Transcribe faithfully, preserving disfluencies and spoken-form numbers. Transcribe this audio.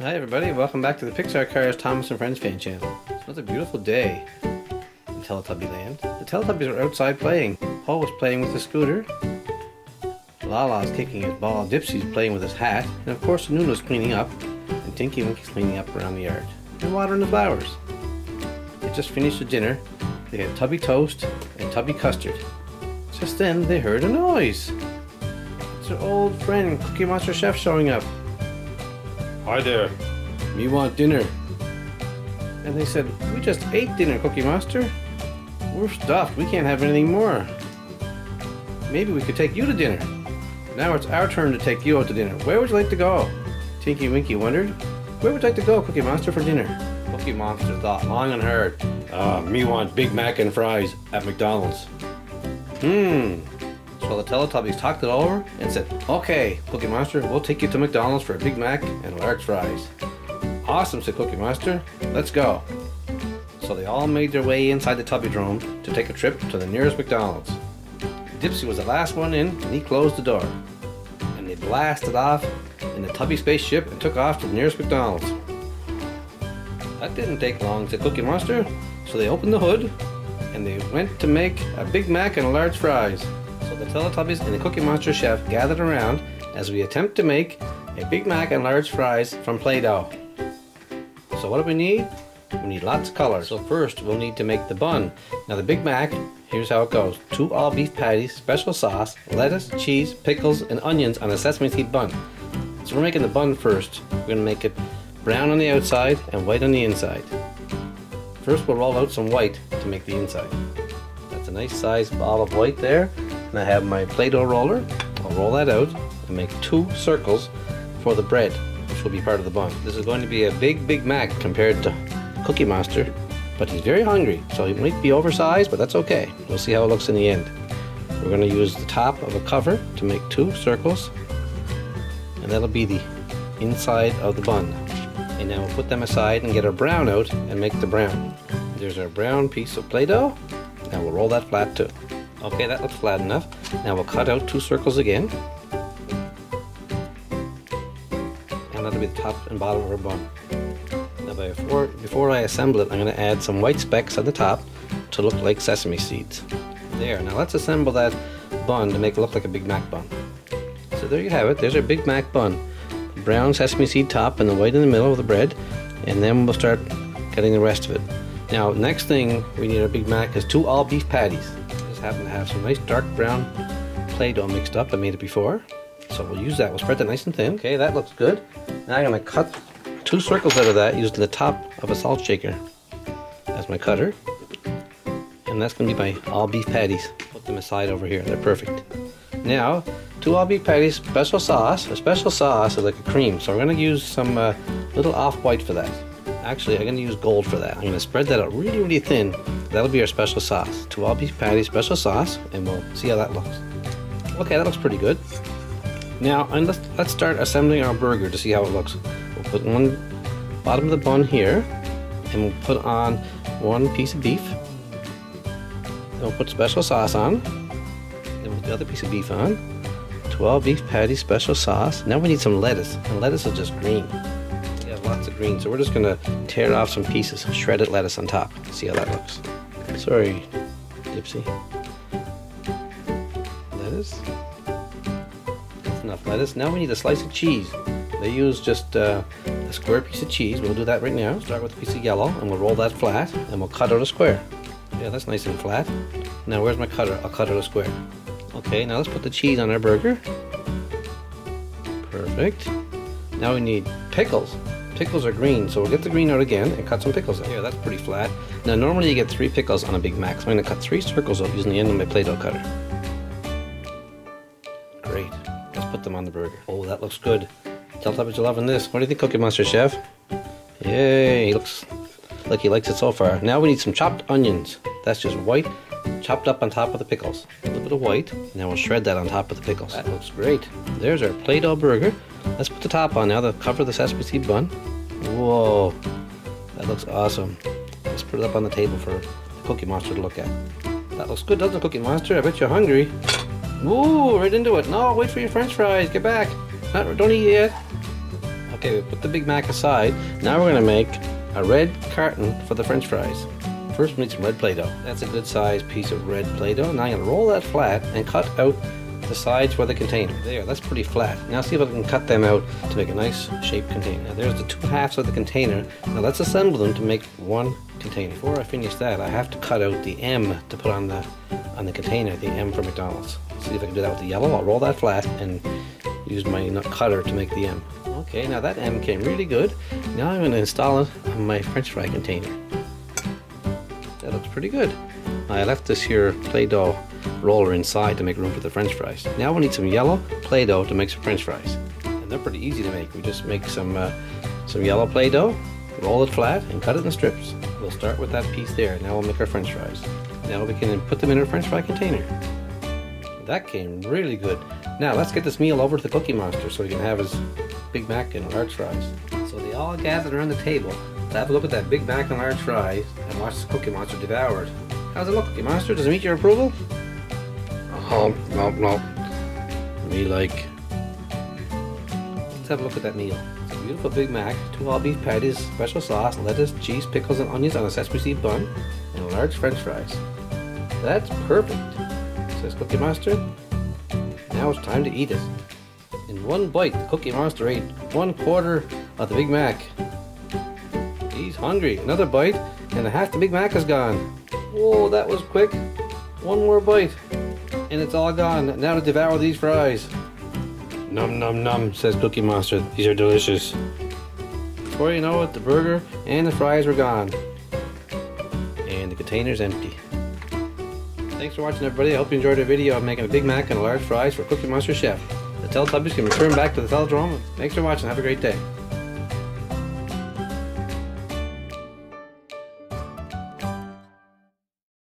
Hi everybody, welcome back to the Pixar Cars Thomas and Friends fan channel. It's another beautiful day in Teletubby land. The Teletubbies were outside playing. Paul was playing with his scooter. Lala's kicking his ball. Dipsy's playing with his hat. And of course Nuno's cleaning up. And Tinky Winky's cleaning up around the yard. And watering the flowers. They just finished the dinner. They had tubby toast and tubby custard. Just then they heard a noise. It's their old friend Cookie Monster Chef showing up. Hi there. We want dinner. And they said, we just ate dinner, Cookie Monster. We're stuffed. We can't have anything more. Maybe we could take you to dinner. Now it's our turn to take you out to dinner. Where would you like to go? Tinky Winky wondered. Where would you like to go, Cookie Monster, for dinner? Cookie Monster thought long and hard. Ah, uh, me want Big Mac and fries at McDonald's. Hmm. So the Teletubbies talked it over and said, okay, Cookie Monster, we'll take you to McDonald's for a Big Mac and large fries. Awesome, said Cookie Monster. Let's go. So they all made their way inside the Tubby Drome to take a trip to the nearest McDonald's. Dipsy was the last one in, and he closed the door. And they blasted off in the Tubby spaceship and took off to the nearest McDonald's. That didn't take long, said Cookie Monster. So they opened the hood, and they went to make a Big Mac and large fries. The Teletubbies and the Cookie Monster Chef gathered around as we attempt to make a Big Mac and large fries from Play-Doh. So what do we need? We need lots of colors. So first we'll need to make the bun. Now the Big Mac, here's how it goes. Two all beef patties, special sauce, lettuce, cheese, pickles, and onions on a sesame seed bun. So we're making the bun first. We're going to make it brown on the outside and white on the inside. First we'll roll out some white to make the inside. That's a nice sized ball of white there. And I have my Play-Doh roller. I'll roll that out and make two circles for the bread, which will be part of the bun. This is going to be a big Big Mac compared to Cookie Monster, but he's very hungry, so he might be oversized, but that's okay. We'll see how it looks in the end. We're going to use the top of a cover to make two circles, and that'll be the inside of the bun. And now we'll put them aside and get our brown out and make the brown. There's our brown piece of Play-Doh, and we'll roll that flat too. Okay, that looks flat enough. Now we'll cut out two circles again. And that'll be the top and bottom of our bun. Now before, before I assemble it, I'm going to add some white specks on the top to look like sesame seeds. There, now let's assemble that bun to make it look like a Big Mac bun. So there you have it, there's our Big Mac bun. Brown sesame seed top and the white in the middle of the bread. And then we'll start cutting the rest of it. Now, next thing we need our Big Mac is two all beef patties. Happen to have some nice dark brown Play-Doh mixed up. I made it before, so we'll use that. We'll spread that nice and thin. Okay, that looks good. Now I'm going to cut two circles out of that using the top of a salt shaker as my cutter, and that's going to be my all beef patties. Put them aside over here. They're perfect. Now, two all beef patties, special sauce. A special sauce is like a cream, so we're going to use some uh, little off-white for that. Actually, I'm going to use gold for that. I'm going to spread that out really, really thin. That'll be our special sauce. Two all beef patties, special sauce, and we'll see how that looks. Okay, that looks pretty good. Now, and let's, let's start assembling our burger to see how it looks. We'll put one bottom of the bun here, and we'll put on one piece of beef. And we'll put special sauce on, and we'll put the other piece of beef on. Two all beef patties, special sauce. Now we need some lettuce, and lettuce is just green. We have lots of green, so we're just gonna tear off some pieces, shredded lettuce on top. See how that looks. Sorry, Dipsy. Lettuce. That's enough lettuce. Now we need a slice of cheese. They use just uh, a square piece of cheese. We'll do that right now. Start with a piece of yellow, and we'll roll that flat, and we'll cut out a square. Yeah, that's nice and flat. Now where's my cutter? I'll cut out a square. Okay, now let's put the cheese on our burger. Perfect. Now we need pickles. Pickles are green, so we'll get the green out again and cut some pickles out. Yeah, that's pretty flat. Now normally you get three pickles on a Big Mac, so I'm going to cut three circles out using the end of my Play-Doh cutter. Great. Let's put them on the burger. Oh, that looks good. Teletubbies are loving this. What do you think, Cookie Monster Chef? Yay, he looks like he likes it so far. Now we need some chopped onions. That's just white, chopped up on top of the pickles. A little bit of white, and then we'll shred that on top of the pickles. That looks great. There's our Play-Doh burger. Let's put the top on now to cover the sesame seed bun. Whoa, that looks awesome. Let's put it up on the table for the Cookie Monster to look at. That looks good, doesn't it, Cookie Monster? I bet you're hungry. Ooh, right into it. No, wait for your french fries. Get back. Not, don't eat yet. Okay, we put the Big Mac aside. Now we're gonna make a red carton for the French fries. First we need some red Play-Doh. That's a good size piece of red Play-Doh. Now I'm gonna roll that flat and cut out the sides for the container. There, that's pretty flat. Now see if I can cut them out to make a nice shaped container. Now there's the two halves of the container. Now let's assemble them to make one container. Before I finish that, I have to cut out the M to put on the on the container, the M for McDonald's. See if I can do that with the yellow. I'll roll that flat and use my nut cutter to make the M. Okay, now that M came really good. Now I'm going to install it on my French fry container. That looks pretty good. I left this here Play-Doh roller inside to make room for the French fries. Now we need some yellow Play-Doh to make some French fries, and they're pretty easy to make. We just make some uh, some yellow Play-Doh, roll it flat, and cut it in strips. We'll start with that piece there. Now we'll make our French fries. Now we can put them in our French fry container. That came really good. Now let's get this meal over to the Cookie Monster so he can have his Big Mac and large fries. So they all gathered around the table to have a look at that Big Mac and large fries and watch the Cookie Monster devour it. How's it look, Cookie Monster? Does it meet your approval? Oh, no, no. Me like. Let's have a look at that meal. It's a beautiful Big Mac, two all beef patties, special sauce, lettuce, cheese, pickles, and onions on a sesame seed bun, and large French fries. That's perfect, says Cookie Monster. Now it's time to eat it. In one bite, the Cookie Monster ate one quarter of the Big Mac. He's hungry. Another bite, and half the Big Mac is gone. Whoa, that was quick. One more bite, and it's all gone. Now to devour these fries. Nom nom nom, says Cookie Monster. These are delicious. Before you know it, the burger and the fries were gone. And the container's empty. Thanks for watching, everybody. I hope you enjoyed our video of making a Big Mac and a large fries for Cookie Monster Chef. The Teletubbies can return back to the Tubby Drome. Thanks for watching. Have a great day.